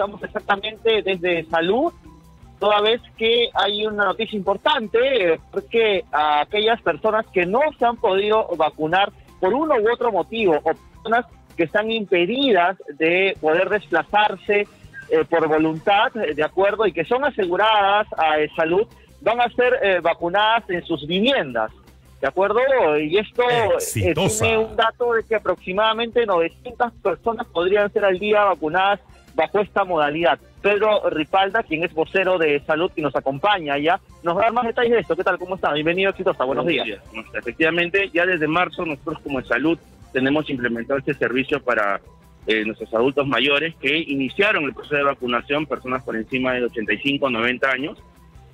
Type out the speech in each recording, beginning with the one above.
Estamos exactamente desde Salud, toda vez que hay una noticia importante, porque a aquellas personas que no se han podido vacunar por uno u otro motivo, o personas que están impedidas de poder desplazarse por voluntad, de acuerdo, y que son aseguradas a EsSalud, van a ser vacunadas en sus viviendas, ¿de acuerdo? Y esto tiene un dato de que aproximadamente 900 personas podrían ser al día vacunadas bajo esta modalidad. Pedro Ripalda, quien es vocero de EsSalud y nos acompaña ya, nos va a dar más detalles de esto. ¿Qué tal? ¿Cómo está? Bienvenido, Exitosa. Buenos días. Efectivamente, ya desde marzo nosotros como EsSalud tenemos implementado este servicio para nuestros adultos mayores que iniciaron el proceso de vacunación, personas por encima de 85, 90 años.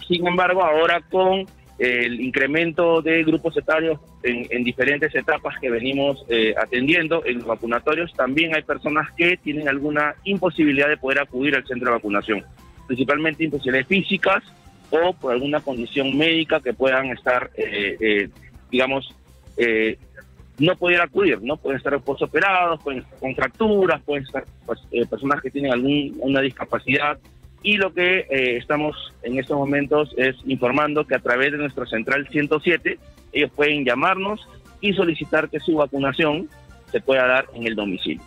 Sin embargo, ahora con el incremento de grupos etarios en diferentes etapas que venimos atendiendo en los vacunatorios, también hay personas que tienen alguna imposibilidad de poder acudir al centro de vacunación, principalmente imposibilidades físicas o por alguna condición médica que puedan estar, no poder acudir, ¿no? Pueden estar postoperados, pueden estar con fracturas, pueden estar personas que tienen alguna discapacidad. Y lo que estamos en estos momentos es informando que a través de nuestra central 107, ellos pueden llamarnos y solicitar que su vacunación se pueda dar en el domicilio.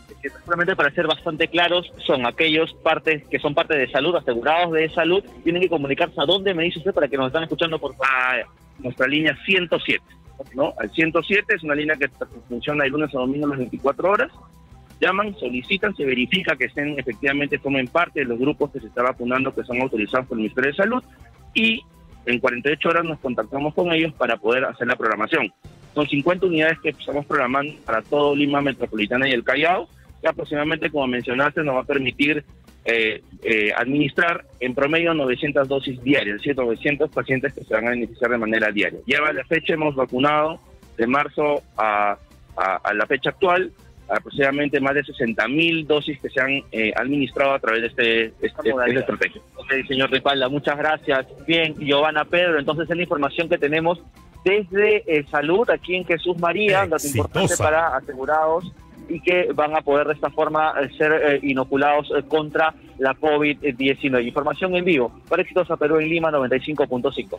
Solamente para ser bastante claros, son aquellos partes que son parte de Salud, asegurados de Salud, tienen que comunicarse a dónde, me dice usted, para que nos están escuchando por nuestra línea 107, ¿no? Al 107 es una línea que funciona de lunes a domingo a las 24 horas. Llaman, solicitan, se verifica que estén efectivamente, formen parte de los grupos que se está vacunando, que son autorizados por el Ministerio de Salud, y en 48 horas nos contactamos con ellos para poder hacer la programación. Son 50 unidades que estamos programando para todo Lima Metropolitana y el Callao, que aproximadamente, como mencionaste, nos va a permitir administrar en promedio 900 dosis diarias, es decir, 900 pacientes que se van a beneficiar de manera diaria. Ya a la fecha hemos vacunado de marzo a la fecha actual, aproximadamente más de 60.000 dosis que se han administrado a través de esta estrategia. Okay, señor Ripalda, muchas gracias. Bien, Giovanna, Pedro, entonces es la información que tenemos desde Salud, aquí en Jesús María, dato importante para asegurados y que van a poder de esta forma ser inoculados contra la COVID-19. Información en vivo para Exitosa Perú en Lima 95.5.